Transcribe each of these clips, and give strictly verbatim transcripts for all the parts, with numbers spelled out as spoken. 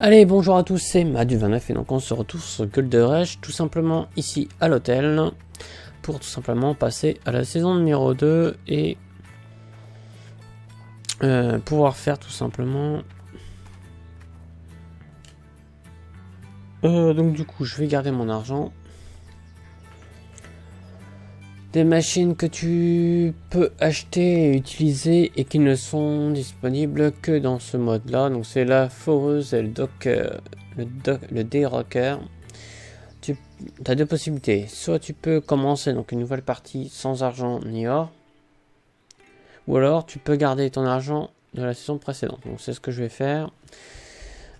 Allez, bonjour à tous, c'est Madu vingt-neuf et donc on se retrouve sur Gold Rush, tout simplement ici à l'hôtel, pour tout simplement passer à la saison numéro deux et euh, pouvoir faire tout simplement... Euh, donc du coup, je vais garder mon argent. Des machines que tu peux acheter et utiliser et qui ne sont disponibles que dans ce mode là. Donc c'est la foreuse et le docker, le, doc, le dérocker. Tu as deux possibilités. Soit tu peux commencer donc une nouvelle partie sans argent ni or. Ou alors tu peux garder ton argent de la saison précédente. Donc c'est ce que je vais faire.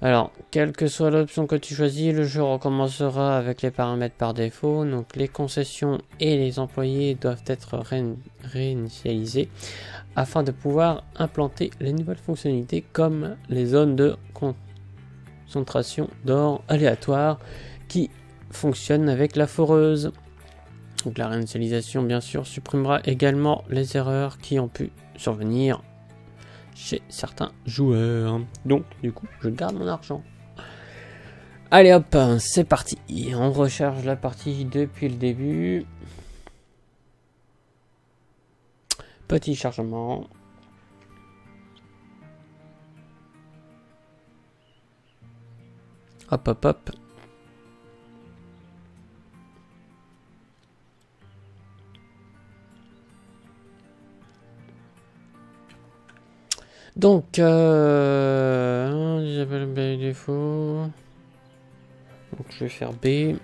Alors, quelle que soit l'option que tu choisis, le jeu recommencera avec les paramètres par défaut. Donc, les concessions et les employés doivent être ré- réinitialisés afin de pouvoir implanter les nouvelles fonctionnalités comme les zones de concentration d'or aléatoire qui fonctionnent avec la foreuse. Donc, la réinitialisation, bien sûr, supprimera également les erreurs qui ont pu survenir chez certains joueurs. Donc du coup je garde mon argent. Allez hop, c'est parti, on recharge la partie depuis le début. Petit chargement. Hop hop hop. Donc, euh, j'appelle B défaut. Donc, je vais faire B. Il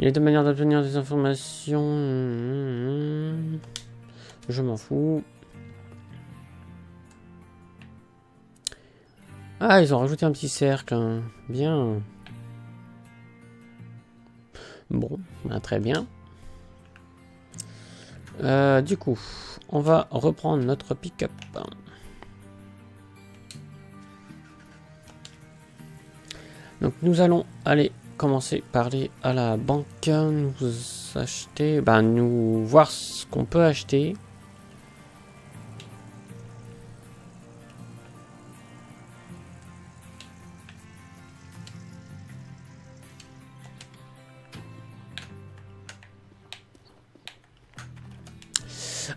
y a deux manières d'obtenir des informations. Je m'en fous. Ah, ils ont rajouté un petit cercle. Bien. Bon, bah, très bien. Euh, du coup, on va reprendre notre pick-up. Donc nous allons aller commencer par aller à la banque, nous acheter, ben nous voir ce qu'on peut acheter.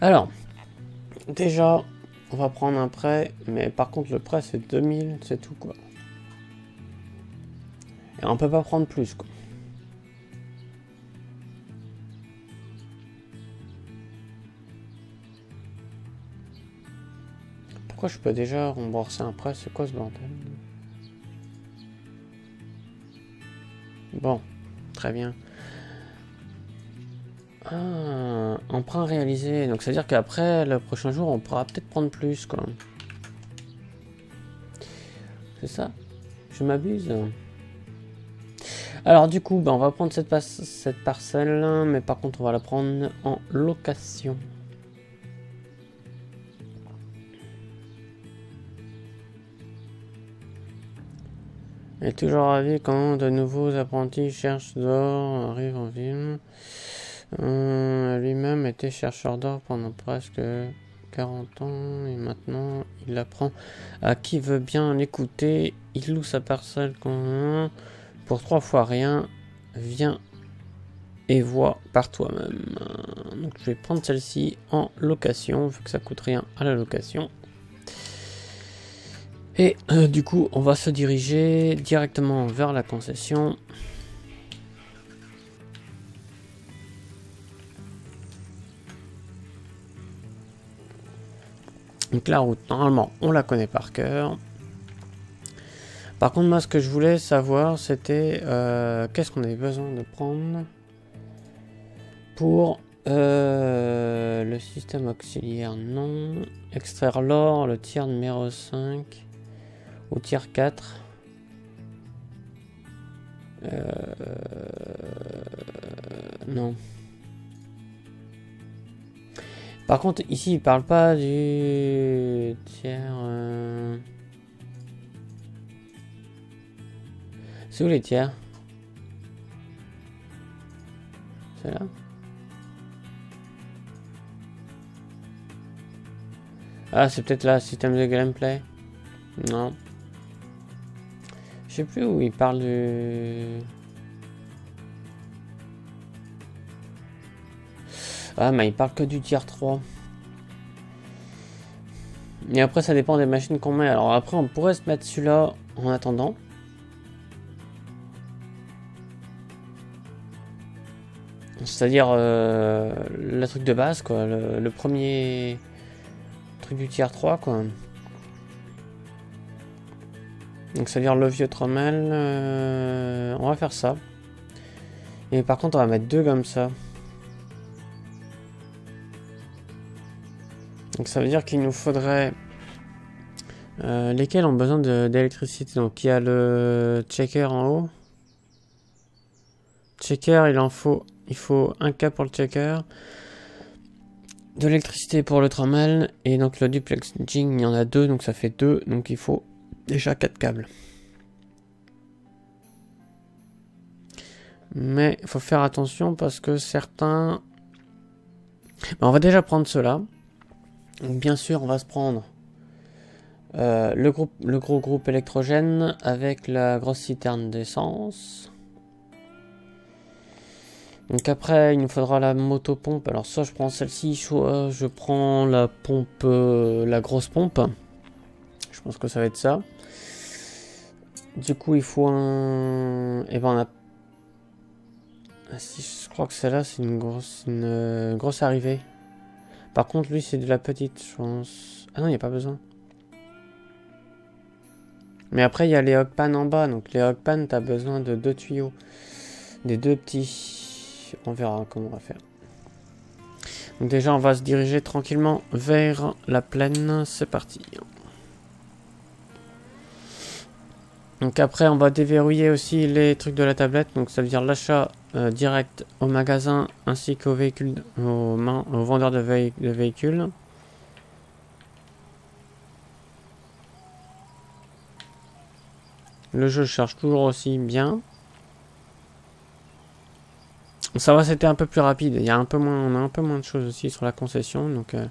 Alors, déjà, on va prendre un prêt, mais par contre le prêt c'est deux mille, c'est tout quoi. Et on peut pas prendre plus quoi. Pourquoi je peux déjà rembourser un prêt, c'est quoi ce bordel? Bon, très bien. Ah, emprunt réalisé, donc c'est à dire qu'après le prochain jour on pourra peut-être prendre plus quoi. C'est ça? Je m'abuse. Alors du coup, bah, on va prendre cette, cette parcelle là, mais par contre on va la prendre en location. Et toujours ravi quand de nouveaux apprentis cherchent d'or, arrivent en ville. Euh, lui-même était chercheur d'or pendant presque quarante ans et maintenant il apprend à qui veut bien l'écouter. Il loue sa parcelle pour trois fois rien. Viens et vois par toi-même. Donc je vais prendre celle-ci en location vu que ça coûte rien à la location. Et euh, du coup on va se diriger directement vers la concession. Donc la route, normalement, on la connaît par cœur. Par contre, moi, ce que je voulais savoir, c'était euh, qu'est-ce qu'on avait besoin de prendre pour euh, le système auxiliaire, non. Extraire l'or, le tiers numéro cinq ou tiers quatre. Euh, non. Par contre, ici, il parle pas du tiers... Euh... C'est où les tiers? C'est là? Ah, c'est peut-être là, système de gameplay? Non. sais plus où il parle du... Ah mais il parle que du tier trois. Et après ça dépend des machines qu'on met. Alors après on pourrait se mettre celui-là en attendant. C'est-à-dire euh, le truc de base quoi, le, le premier truc du tier trois quoi. Donc c'est-à-dire le vieux Trommel, euh, on va faire ça. Et par contre on va mettre deux comme ça. Donc ça veut dire qu'il nous faudrait... Euh, lesquels ont besoin d'électricité. Donc il y a le checker en haut. Checker, il en faut... Il faut un K pour le checker. De l'électricité pour le Trommel. Et donc le duplex jing, il y en a deux, donc ça fait deux. Donc il faut déjà quatre câbles. Mais il faut faire attention parce que certains... Ben, on va déjà prendre ceux-là. Donc bien sûr on va se prendre euh, le, groupe, le gros groupe électrogène avec la grosse citerne d'essence. Donc après il nous faudra la motopompe. Alors soit je prends celle-ci, soit je prends la pompe, euh, la grosse pompe. Je pense que ça va être ça. Du coup il faut un... Et ben on a... Ah, si, je crois que celle-là c'est une grosse, une, euh, grosse arrivée. Par contre, lui, c'est de la petite, je pense. Ah non, il n'y a pas besoin. Mais après, il y a les hogpan en bas. Donc, les hogpan, tu as besoin de deux tuyaux. Des deux petits. On verra comment on va faire. Donc, déjà, on va se diriger tranquillement vers la plaine. C'est parti. Donc, après, on va déverrouiller aussi les trucs de la tablette. Donc, ça veut dire l'achat... Euh, direct au magasin ainsi qu'aux véhicules, aux mains, aux vendeurs de, vé de véhicules. Le jeu charge toujours aussi bien. Ça va, c'était un peu plus rapide. Il y a un peu moins, on a un peu moins de choses aussi sur la concession, donc euh...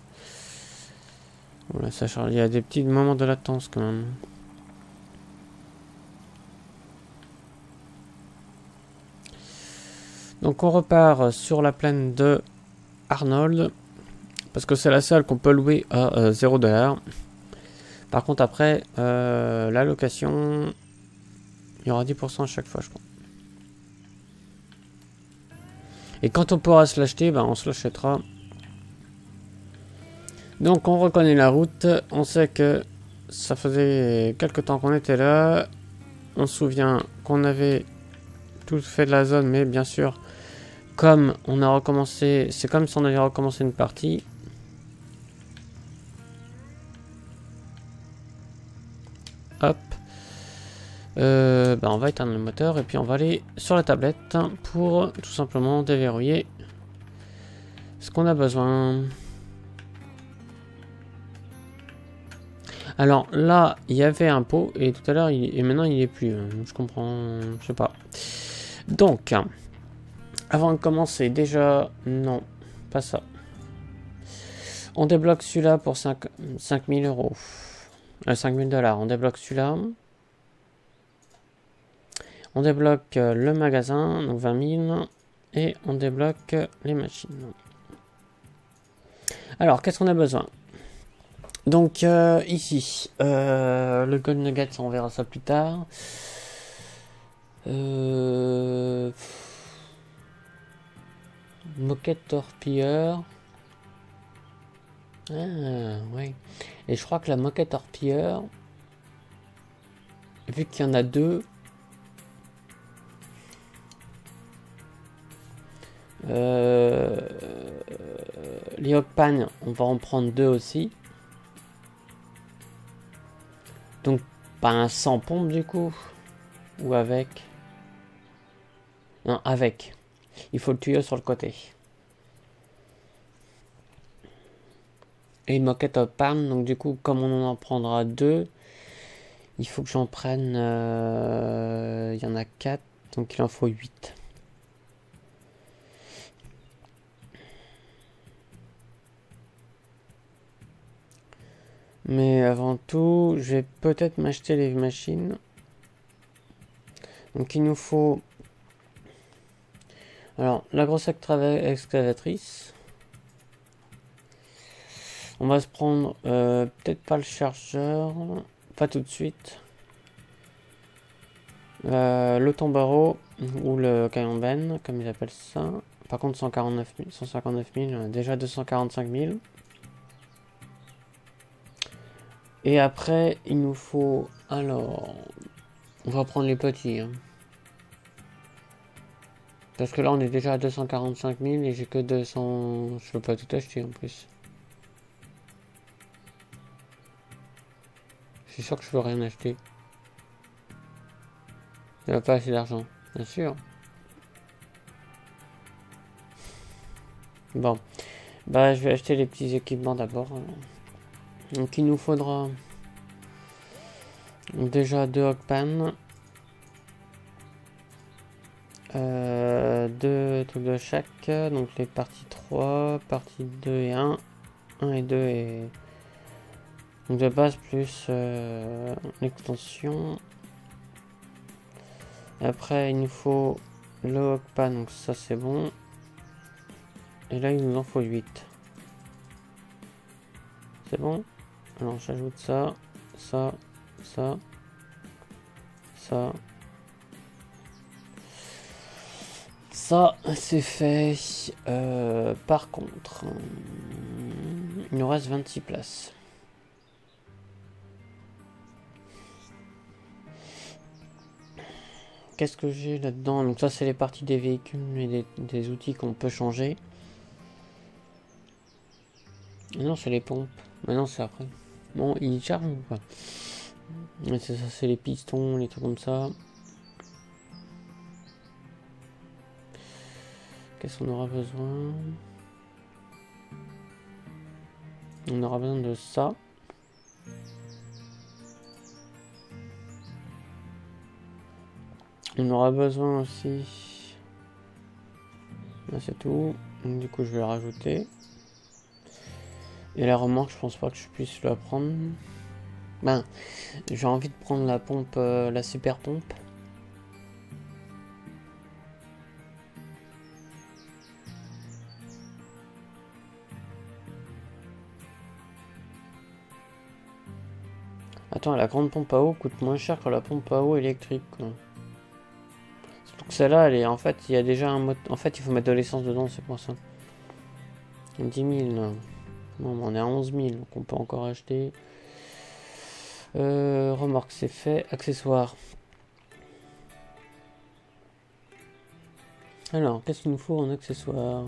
voilà, ça charge. Il y a des petits moments de latence quand même. Donc on repart sur la plaine de Arnold, parce que c'est la seule qu'on peut louer à euh, zéro dollar. Par contre après, euh, la location, il y aura dix pour cent à chaque fois je pense. Et quand on pourra se l'acheter, ben, on se l'achètera. Donc on reconnaît la route, on sait que ça faisait quelques temps qu'on était là. On se souvient qu'on avait tout fait de la zone, mais bien sûr... Comme on a recommencé, c'est comme si on avait recommencé une partie. Hop. Euh, bah on va éteindre le moteur et puis on va aller sur la tablette pour tout simplement déverrouiller ce qu'on a besoin. Alors là, il y avait un pot et tout à l'heure, il... et maintenant il n'y est plus. Je comprends, je sais pas. Donc... Avant de commencer, déjà, non, pas ça. On débloque celui-là pour cinq mille euros. Euh, cinq mille dollars. On débloque celui-là. On débloque euh, le magasin, donc vingt mille. Et on débloque euh, les machines. Alors, qu'est-ce qu'on a besoin? Donc, euh, ici, euh, le Gold Nugget, on verra ça plus tard. Euh... Moquette torpilleur. Ah, oui. Et je crois que la moquette torpilleur, vu qu'il y en a deux, euh, les hogpan, on va en prendre deux aussi. Donc, pas un sans pompe du coup. Ou avec. Non, avec. Il faut le tuyau sur le côté. Et une moquette au palme. Donc du coup, comme on en prendra deux, il faut que j'en prenne... Euh, il y en a quatre, donc il en faut huit. Mais avant tout, je vais peut-être m'acheter les machines. Donc il nous faut alors la grosse excavatrice. On va se prendre euh, peut-être pas le chargeur, pas tout de suite. Euh, le tombereau ou le caillon ben, comme ils appellent ça. Par contre, cent quarante-neuf mille, cent cinquante-neuf mille, déjà deux cent quarante-cinq mille. Et après, il nous faut. Alors, on va prendre les petits. Hein. Parce que là, on est déjà à deux cent quarante-cinq mille et j'ai que deux cents. Je peux pas tout acheter en plus. Je suis sûr que je veux rien acheter. Il n'y a pas assez d'argent, bien sûr. Bon, bah je vais acheter les petits équipements d'abord. Donc il nous faudra déjà deux hogpan, euh, deux trucs de chaque, donc les parties trois, parties deux et un, un et deux et... Donc de base plus euh, l'extension. Après il nous faut le hogpan, donc ça c'est bon. Et là il nous en faut huit. C'est bon. Alors j'ajoute ça, ça, ça, ça. Ça c'est fait. Euh, par contre, il nous reste vingt-six places. Qu'est-ce que j'ai là-dedans? Donc ça c'est les parties des véhicules et des, des outils qu'on peut changer. Et non, c'est les pompes. Mais non, c'est après. Bon, ils chargent ou pas? C'est ça, c'est les pistons, les trucs comme ça. Qu'est-ce qu'on aura besoin? On aura besoin de ça. On aura besoin aussi. Là c'est tout. Donc, du coup je vais le rajouter. Et la remorque, je pense pas que je puisse la prendre. Ben, j'ai envie de prendre la pompe, euh, la super pompe. Attends, la grande pompe à eau coûte moins cher que la pompe à eau électrique, quoi. Donc celle-là, elle est en fait, il y a déjà un mot. En fait, il faut mettre de l'essence dedans, c'est pour ça. dix mille. Là. Bon, on est à onze mille, donc on peut encore acheter. Euh, remorque, c'est fait. Accessoires. Alors, qu'est-ce qu'il nous faut en accessoires?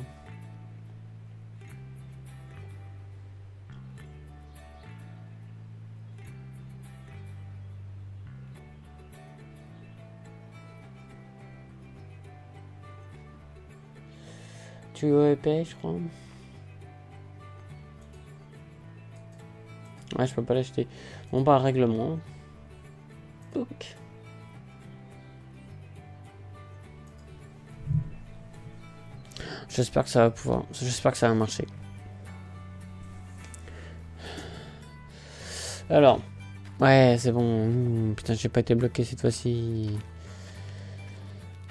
Tuyau épais, je crois. Ouais, je peux pas l'acheter. Bon, bah, règlement. Book. J'espère que ça va pouvoir. J'espère que ça va marcher. Alors. Ouais, c'est bon. Putain, j'ai pas été bloqué cette fois-ci.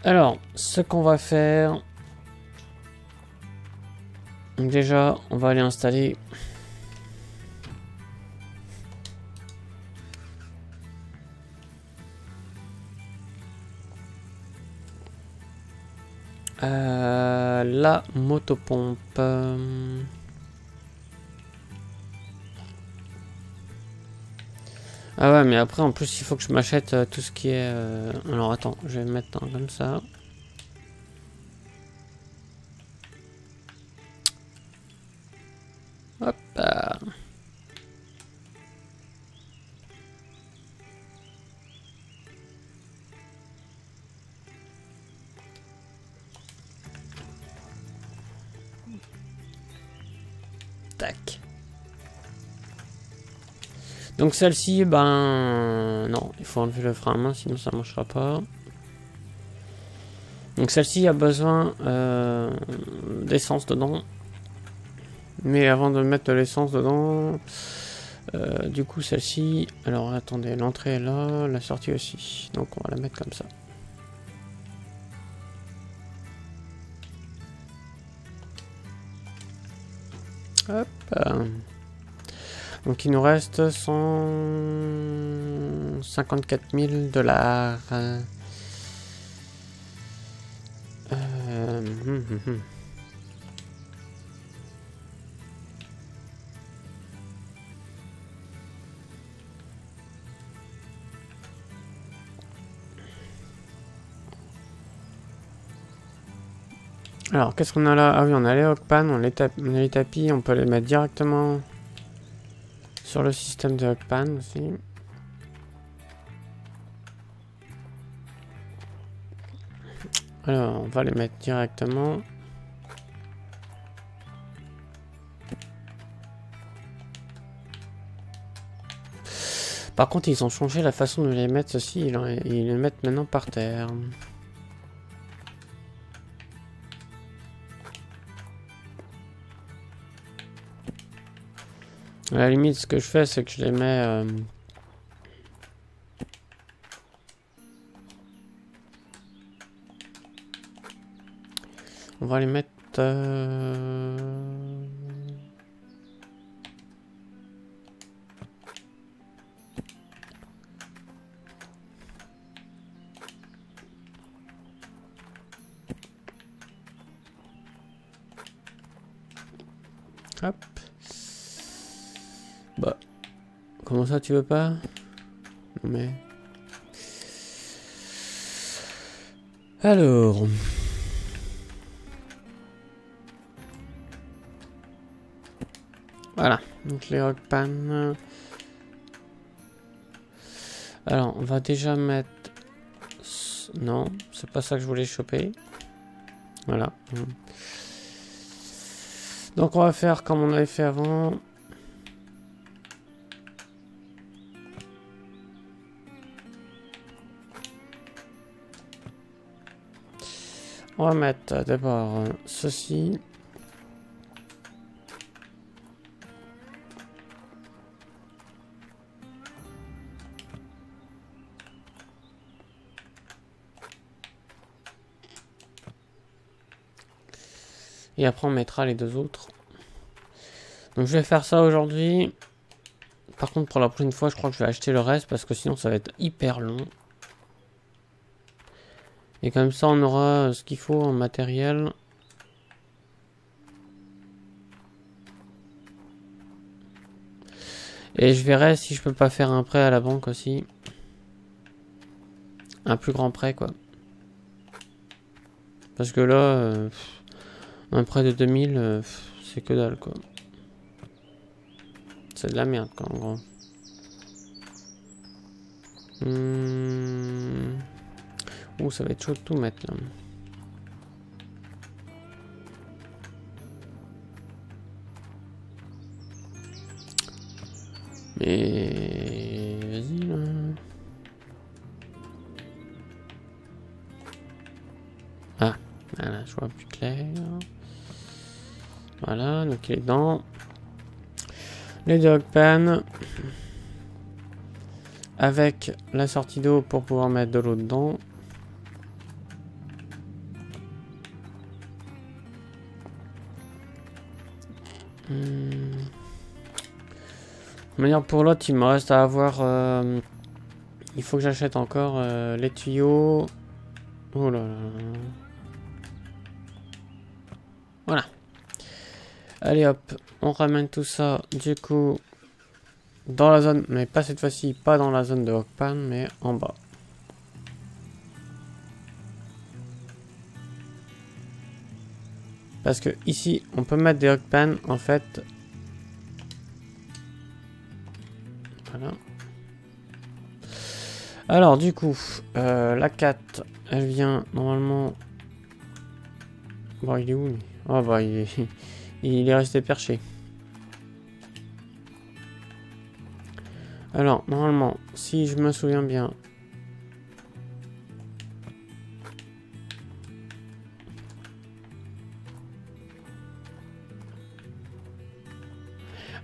Alors, ce qu'on va faire. Donc, déjà, on va aller installer. Euh, la motopompe. Euh... Ah ouais, mais après en plus il faut que je m'achète euh, tout ce qui est. Euh... Alors attends, je vais me mettre hein, comme ça. Hop. Là. Tac. Donc celle-ci, ben non, il faut enlever le frein à main, sinon ça ne marchera pas. Donc celle-ci a besoin euh, d'essence dedans. Mais avant de mettre de l'essence dedans, euh, du coup celle-ci, alors attendez, l'entrée est là, la sortie aussi. Donc on va la mettre comme ça. Hop. Donc il nous reste cent cinquante-quatre mille dollars. Euh... Hum, hum, hum. Alors, qu'est-ce qu'on a là? Ah oui, on a les Hogpan, on, on a les tapis, on peut les mettre directement sur le système de Hogpan aussi. Alors, on va les mettre directement. Par contre, ils ont changé la façon de les mettre, ceci, ils, ils les mettent maintenant par terre. À la limite, ce que je fais, c'est que je les mets... Euh... On va les mettre... Euh... Hop. Bah, comment ça tu veux pas? Mais... Alors... Voilà, donc les Hogpan. Alors, on va déjà mettre... Non, c'est pas ça que je voulais choper. Voilà. Donc on va faire comme on avait fait avant. On va mettre d'abord ceci. Et après on mettra les deux autres. Donc je vais faire ça aujourd'hui. Par contre pour la prochaine fois je crois que je vais acheter le reste parce que sinon ça va être hyper long. Et comme ça on aura ce qu'il faut en matériel. Et je verrai si je peux pas faire un prêt à la banque aussi. Un plus grand prêt quoi. Parce que là... Euh... Un prêt de deux mille, euh, c'est que dalle quoi. C'est de la merde quoi en gros. Mmh. Ouh, ça va être chaud de tout mettre là. Mais vas-y là. Ah, voilà, je vois plus clair. Voilà, donc il est dans les Hogpan avec la sortie d'eau pour pouvoir mettre de l'eau dedans. Hum. De manière pour l'autre, il me reste à avoir. Euh, il faut que j'achète encore euh, les tuyaux. Oh là là. Voilà. Allez hop, on ramène tout ça du coup dans la zone, mais pas cette fois-ci, pas dans la zone de Hogpan, mais en bas. Parce que ici, on peut mettre des Hogpan en fait. Voilà. Alors du coup, euh, la quatre, elle vient normalement... Bon, il est où lui? Ah bah il est... Il est resté perché. Alors, normalement, si je me souviens bien...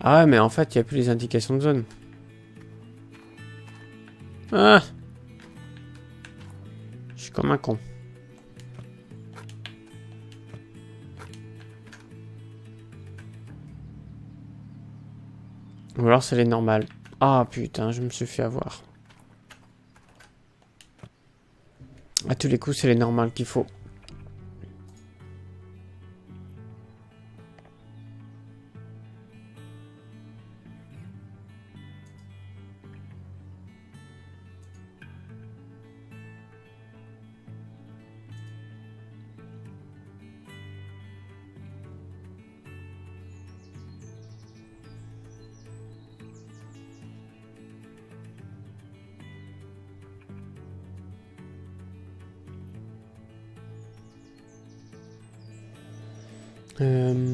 Ah ouais, mais en fait, il n'y a plus les indications de zone. Ah! Je suis comme un con. Ou alors c'est les normales. Ah putain, je me suis fait avoir. À tous les coups, c'est les normales qu'il faut. Euh...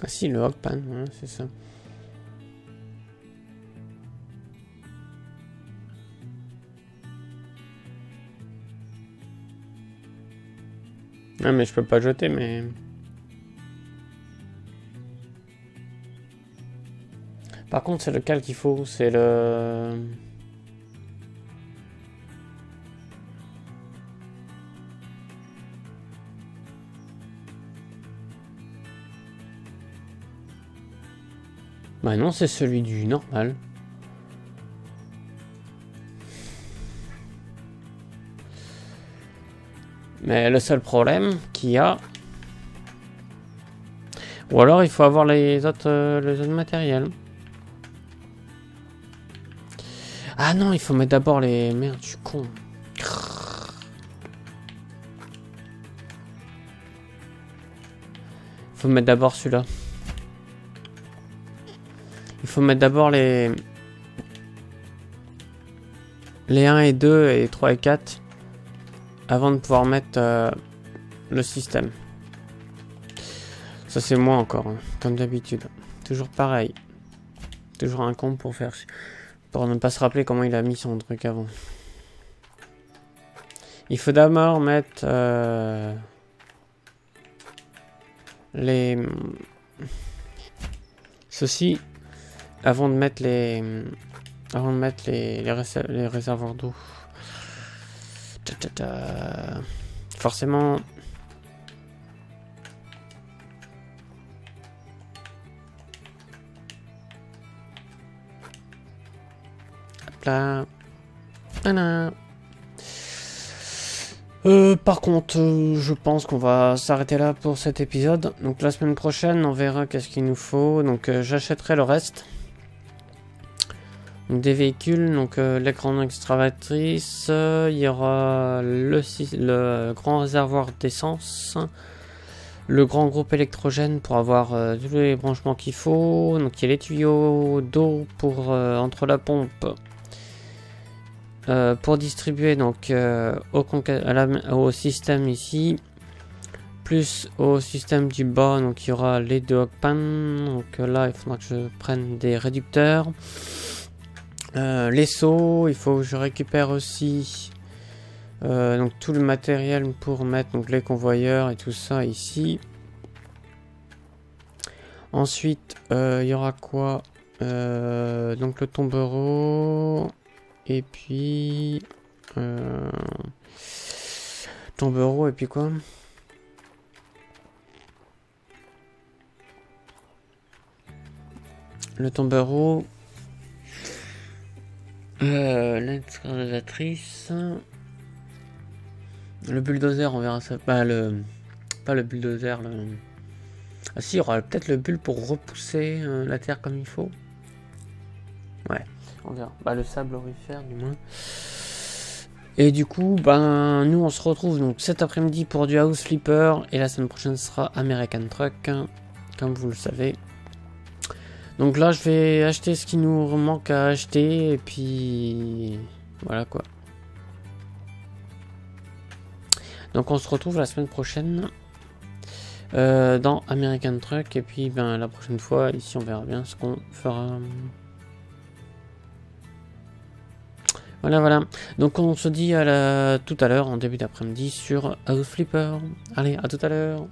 Ah si, le Hogpan, hein, c'est ça. Ah mais je peux pas jeter, mais... Par contre, c'est lequel qu'il faut, c'est le... Bah non, c'est celui du normal. Mais le seul problème qu'il y a... Ou alors, il faut avoir les autres, euh, les autres matériels. Ah non, il faut mettre d'abord les... Merde, je suis con. Il faut mettre d'abord celui-là. Il faut mettre d'abord les... Les un et deux et trois et quatre. Avant de pouvoir mettre euh, le système. Ça c'est moi encore, hein, comme d'habitude. Toujours pareil. Toujours un con pour faire... Pour ne pas se rappeler comment il a mis son truc avant. Il faut d'abord mettre... Euh, les... Ceci. Avant de mettre les... Avant de mettre les, les, réser les réservoirs d'eau. Forcément... Là. Voilà. Euh, par contre, euh, je pense qu'on va s'arrêter là pour cet épisode. Donc la semaine prochaine, on verra qu'est-ce qu'il nous faut. Donc euh, j'achèterai le reste. Donc, des véhicules, donc euh, les grandes extravatrices, euh, il y aura le, le grand réservoir d'essence, le grand groupe électrogène pour avoir euh, tous les branchements qu'il faut. Donc il y a les tuyaux d'eau pour euh, entre la pompe. Euh, pour distribuer donc euh, au, à la, au système ici, plus au système du bas, donc il y aura les deux Hogpan. Donc euh, là il faudra que je prenne des réducteurs, euh, les seaux, il faut que je récupère aussi euh, donc tout le matériel pour mettre donc les convoyeurs et tout ça ici. Ensuite euh, il y aura quoi, euh, donc le tombereau. Et puis... Euh, tombereau, et puis quoi? Le tombereau... Euh, l'excavatrice... Le bulldozer, on verra ça. Bah, le... Pas le bulldozer, le... Ah si, il y aura peut-être le bull pour repousser euh, la terre comme il faut. Ouais. On verra. Bah, le sable aurifère du moins. Et du coup, ben, nous on se retrouve donc cet après-midi pour du House Flipper. Et la semaine prochaine sera American Truck, hein, comme vous le savez. Donc là je vais acheter ce qui nous manque à acheter. Et puis voilà quoi. Donc on se retrouve la semaine prochaine euh, dans American Truck. Et puis ben, la prochaine fois ici on verra bien ce qu'on fera. Voilà, voilà. Donc on se dit à la... tout à l'heure, en début d'après-midi, sur House Flipper. Allez, à tout à l'heure.